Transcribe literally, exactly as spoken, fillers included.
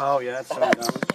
Oh yeah, that's so dumb.